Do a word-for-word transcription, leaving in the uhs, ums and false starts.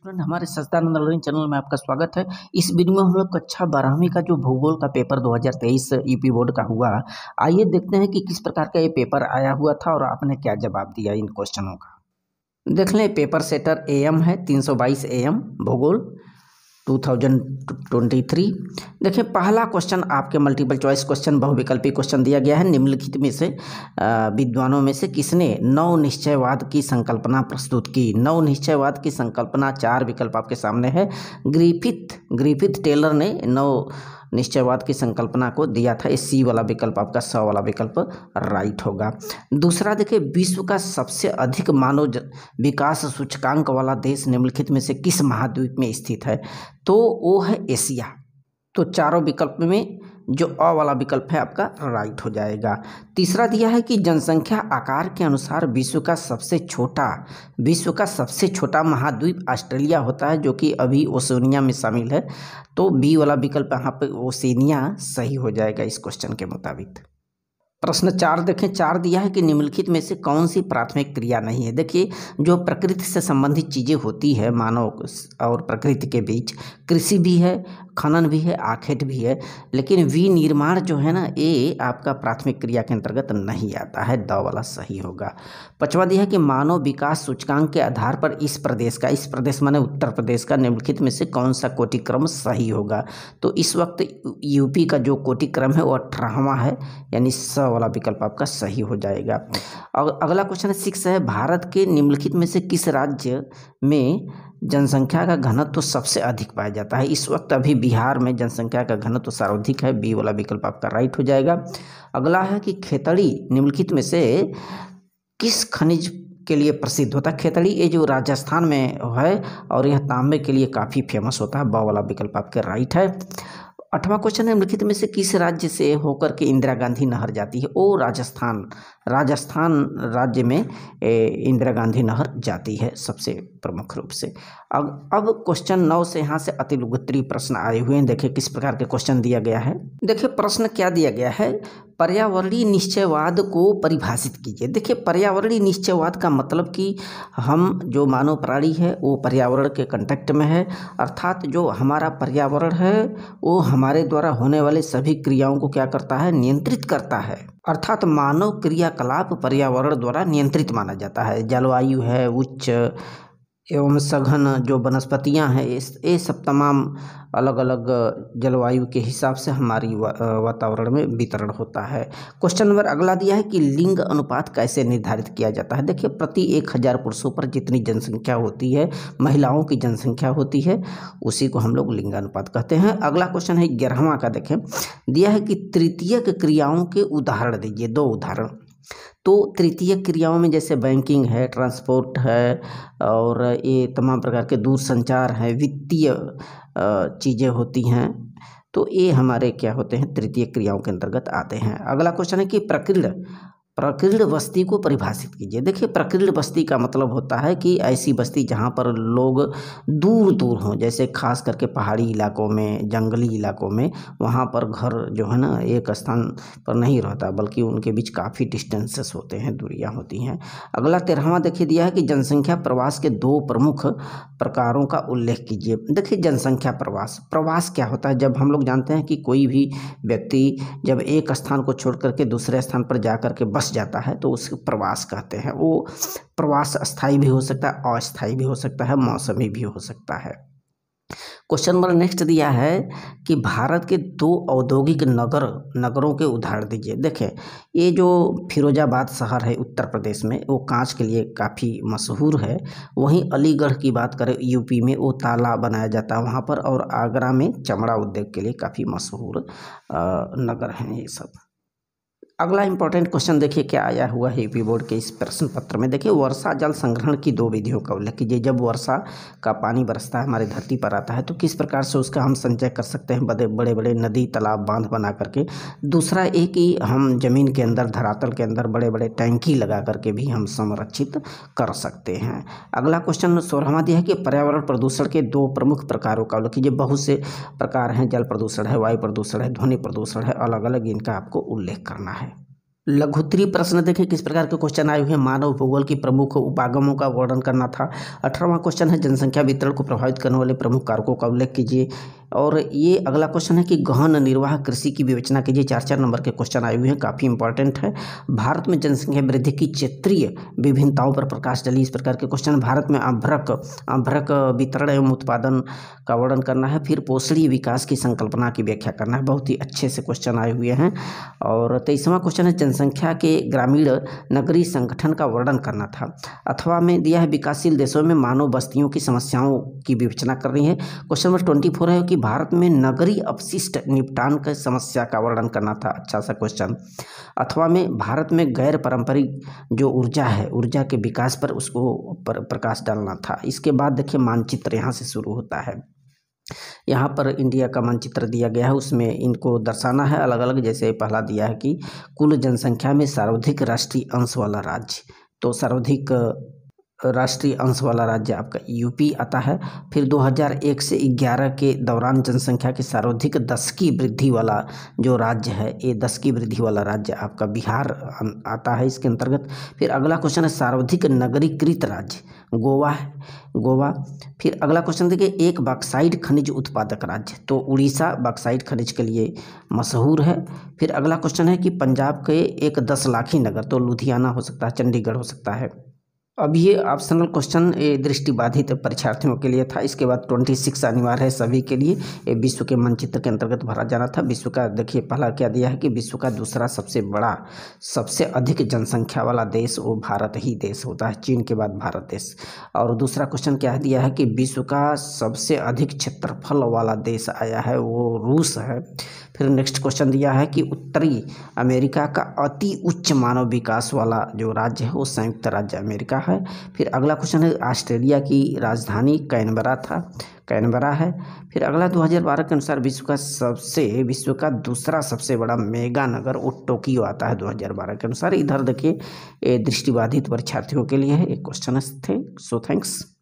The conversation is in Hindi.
स्टूडेंट हमारे सच्चिदानंद लर्निंग चैनल में आपका स्वागत है। इस वीडियो में हम लोग कक्षा बारहवीं का जो भूगोल का पेपर दो हज़ार तेईस यूपी बोर्ड का हुआ, आइए देखते हैं कि किस प्रकार का ये पेपर आया हुआ था और आपने क्या जवाब दिया इन क्वेश्चनों का। देख लें, पेपर सेटर एएम है, तीन सौ बाईस एएम भूगोल दो हज़ार तेईस। देखिए, पहला क्वेश्चन आपके मल्टीपल चॉइस क्वेश्चन, बहुविकल्पी क्वेश्चन दिया गया है। निम्नलिखित में से विद्वानों में से किसने नव निश्चयवाद की संकल्पना प्रस्तुत की? नव निश्चयवाद की संकल्पना, चार विकल्प आपके सामने है। ग्रिफिथ ग्रिफिथ टेलर ने नव निश्चयवाद की संकल्पना को दिया था। इस सी वाला विकल्प आपका, स वाला विकल्प राइट होगा। दूसरा देखिए, विश्व का सबसे अधिक मानव विकास सूचकांक वाला देश निम्नलिखित में से किस महाद्वीप में स्थित है? तो वो है एशिया। तो चारों विकल्प में जो अ वाला विकल्प है आपका राइट हो जाएगा। तीसरा दिया है कि जनसंख्या आकार के अनुसार विश्व का सबसे छोटा विश्व का सबसे छोटा महाद्वीप ऑस्ट्रेलिया होता है, जो कि अभी ओशोनिया में शामिल है। तो बी वाला विकल्प यहाँ पे ओशोनिया सही हो जाएगा इस क्वेश्चन के मुताबिक। प्रश्न चार देखें, चार दिया है कि निम्नलिखित में से कौन सी प्राथमिक क्रिया नहीं है? देखिए, जो प्रकृति से संबंधित चीज़ें होती है, मानव और प्रकृति के बीच, कृषि भी है, खनन भी है, आखेट भी है, लेकिन विनिर्माण जो है ना, ये आपका प्राथमिक क्रिया के अंतर्गत नहीं आता है। द वाला सही होगा। पांचवा दिया है कि मानव विकास सूचकांक के आधार पर इस प्रदेश का इस प्रदेश माने उत्तर प्रदेश का निम्नलिखित में से कौन सा कोटिक्रम सही होगा? तो इस वक्त यूपी का जो कोटिक्रम है वो अठारहवां है, यानी स वाला विकल्प आपका सही हो जाएगा। और अगला क्वेश्चन सिक्स है, भारत के निम्नलिखित में से किस राज्य में जनसंख्या का घनत्व तो सबसे अधिक पाया जाता है? इस वक्त अभी बिहार में जनसंख्या का घनत्व तो सर्वाधिक है। बी वाला विकल्प आपका राइट हो जाएगा। अगला है कि खेतड़ी निम्नलिखित में से किस खनिज के लिए प्रसिद्ध होता है? खेतड़ी ये जो राजस्थान में है और यह तांबे के लिए काफ़ी फेमस होता है। ब वाला विकल्प आपके राइट है। आठवां क्वेश्चन है, निम्नलिखित में से किस राज्य से होकर के इंदिरा गांधी नहर जाती है? ओ राजस्थान राजस्थान राज्य में इंदिरा गांधी नहर जाती है सबसे प्रमुख रूप से। अब अब क्वेश्चन नौ से यहाँ से अतिलघुत्तरीय प्रश्न आए हुए हैं। देखिए किस प्रकार के क्वेश्चन दिया गया है। देखिए प्रश्न क्या दिया गया है, पर्यावरणीय निश्चयवाद को परिभाषित कीजिए। देखिए, पर्यावरणीय निश्चयवाद का मतलब कि हम जो मानव प्राणी है वो पर्यावरण के कंटेक्ट में है, अर्थात जो हमारा पर्यावरण है वो हमारे द्वारा होने वाले सभी क्रियाओं को क्या करता है? नियंत्रित करता है। अर्थात मानव क्रियाकलाप पर्यावरण द्वारा नियंत्रित माना जाता है। जलवायु है, उच्च एवं सघन जो वनस्पतियाँ हैं, ये सब तमाम अलग अलग जलवायु के हिसाब से हमारी वातावरण में वितरण होता है। क्वेश्चन नंबर अगला दिया है कि लिंग अनुपात कैसे निर्धारित किया जाता है? देखिए, प्रति एक हज़ार पुरुषों पर जितनी जनसंख्या होती है, महिलाओं की जनसंख्या होती है, उसी को हम लोग लिंग अनुपात कहते हैं। अगला क्वेश्चन है ग्यारहवां का, देखें दिया है कि तृतीयक क्रियाओं के उदाहरण दीजिए, दो उदाहरण। तो तृतीयक क्रियाओं में जैसे बैंकिंग है, ट्रांसपोर्ट है, और ये तमाम प्रकार के दूरसंचार है, वित्तीय चीज़ें होती हैं, तो ये हमारे क्या होते हैं? तृतीयक क्रियाओं के अंतर्गत आते हैं। अगला क्वेश्चन है कि प्रकीर्ण प्रकीर्ण बस्ती को परिभाषित कीजिए। देखिए, प्रकीर्ण बस्ती का मतलब होता है कि ऐसी बस्ती जहाँ पर लोग दूर दूर हों, जैसे खास करके पहाड़ी इलाकों में, जंगली इलाकों में, वहाँ पर घर जो है ना एक स्थान पर नहीं रहता, बल्कि उनके बीच काफ़ी डिस्टेंसेस होते हैं, दूरियाँ होती हैं। अगला तेरहवां देखिए दिया है कि जनसंख्या प्रवास के दो प्रमुख प्रकारों का उल्लेख कीजिए। देखिए, जनसंख्या प्रवास प्रवास क्या होता है? जब हम लोग जानते हैं कि कोई भी व्यक्ति जब एक स्थान को छोड़ करके दूसरे स्थान पर जा करके बस जाता है तो उसको प्रवास कहते हैं। वो प्रवास अस्थायी भी हो सकता है, अस्थायी भी हो सकता है, मौसमी भी हो सकता है। क्वेश्चन नंबर नेक्स्ट दिया है कि भारत के दो औद्योगिक नगर नगरों के उदाहरण दीजिए। देखें, ये जो फिरोजाबाद शहर है उत्तर प्रदेश में, वो कांच के लिए काफ़ी मशहूर है। वहीं अलीगढ़ की बात करें यूपी में, वो ताला बनाया जाता है वहाँ पर, और आगरा में चमड़ा उद्योग के लिए काफ़ी मशहूर नगर हैं ये सब। अगला इंपॉर्टेंट क्वेश्चन देखिए क्या आया हुआ है यूपी बोर्ड के इस प्रश्न पत्र में। देखिए, वर्षा जल संग्रहण की दो विधियों का उल्लेख कीजिए। जब वर्षा का पानी बरसता है, हमारी धरती पर आता है, तो किस प्रकार से उसका हम संचय कर सकते हैं? बड़े बड़े बड़े नदी, तालाब, बांध बना करके। दूसरा एक ही, हम जमीन के अंदर, धरातल के अंदर बड़े बड़े टैंकी लगा करके भी हम संरक्षित कर सकते हैं। अगला क्वेश्चन सोलहवां दिया है कि पर्यावरण प्रदूषण के दो प्रमुख प्रकारों का उल्लेख कीजिए। बहुत से प्रकार हैं, जल प्रदूषण है, वायु प्रदूषण है, ध्वनि प्रदूषण है, अलग अलग इनका आपको उल्लेख करना है। लघुत्तरीय प्रश्न देखें किस प्रकार के क्वेश्चन आए हुए हैं। मानव भूगोल की प्रमुख उपागमों का वर्णन करना था। अठारहवां क्वेश्चन है जनसंख्या वितरण को प्रभावित करने वाले प्रमुख कारकों का उल्लेख कीजिए। और ये अगला क्वेश्चन है कि गहन निर्वाह कृषि की विवेचना कीजिए। चार चार नंबर के क्वेश्चन आए हुए हैं, काफ़ी इंपॉर्टेंट है। भारत में जनसंख्या वृद्धि की क्षेत्रीय विभिन्नताओं पर प्रकाश डालिए, इस प्रकार के क्वेश्चन। भारत में अभ्रक अभ्रक वितरण एवं उत्पादन का वर्णन करना है। फिर पोषणीय विकास की संकल्पना की व्याख्या करना है। बहुत ही अच्छे से क्वेश्चन आए हुए हैं। और तेईसवां क्वेश्चन है जनसंख्या के ग्रामीण नगरीय संगठन का वर्णन करना था। अथवा में दिया है विकासशील देशों में मानव बस्तियों की समस्याओं की विवेचना कर रही है। क्वेश्चन नंबर ट्वेंटी फोर है कि भारत में नगरीय अपशिष्ट निपटान की समस्या का वर्णन करना था। अच्छा सा क्वेश्चन। अथवा में भारत में गैर पारंपरिक जो ऊर्जा है ऊर्जा के विकास पर उसको पर प्रकाश डालना था। इसके बाद देखिए मानचित्र यहाँ से शुरू होता है। यहाँ पर इंडिया का मानचित्र दिया गया है, उसमें इनको दर्शाना है अलग अलग। जैसे पहला दिया है कि कुल जनसंख्या में सर्वाधिक राष्ट्रीय अंश वाला राज्य, तो सर्वाधिक राष्ट्रीय अंश वाला राज्य आपका यूपी आता है। फिर दो हज़ार एक से ग्यारह के दौरान जनसंख्या के सर्वाधिक दस की वृद्धि वाला जो राज्य है, ये दस की वृद्धि वाला राज्य आपका बिहार आता है इसके अंतर्गत। फिर अगला क्वेश्चन है सर्वाधिक नगरीकृत राज्य गोवा है, गोवा। फिर अगला क्वेश्चन देखिए एक बॉक्साइट खनिज उत्पादक राज्य, तो उड़ीसा बॉक्साइट खनिज के लिए मशहूर है। फिर अगला क्वेश्चन है कि पंजाब के एक दस लाखी नगर, तो लुधियाना हो सकता है, चंडीगढ़ हो सकता है। अब ये ऑप्शनल क्वेश्चन दृष्टिबाधित परीक्षार्थियों के लिए था। इसके बाद ट्वेंटी सिक्स अनिवार्य है सभी के लिए। ये विश्व के मानचित्र के अंतर्गत भरा जाना था। विश्व का देखिए पहला क्या दिया है कि विश्व का दूसरा सबसे बड़ा सबसे अधिक जनसंख्या वाला देश वो भारत ही देश होता है, चीन के बाद भारत देश। और दूसरा क्वेश्चन क्या दिया है कि विश्व का सबसे अधिक क्षेत्रफल वाला देश आया है, वो रूस है। फिर नेक्स्ट क्वेश्चन दिया है कि उत्तरी अमेरिका का अति उच्च मानव विकास वाला जो राज्य है वो संयुक्त राज्य अमेरिका है। फिर अगला क्वेश्चन है ऑस्ट्रेलिया की राजधानी कैनबरा था, कैनबरा है। फिर अगला दो हज़ार बारह के अनुसार विश्व का सबसे विश्व का दूसरा सबसे बड़ा मेगा नगर वो टोकियो आता है दो हज़ार बारह के अनुसार। इधर देखिए दृष्टिबाधित परीक्षार्थियों के लिए है एक क्वेश्चन थे। So thanks.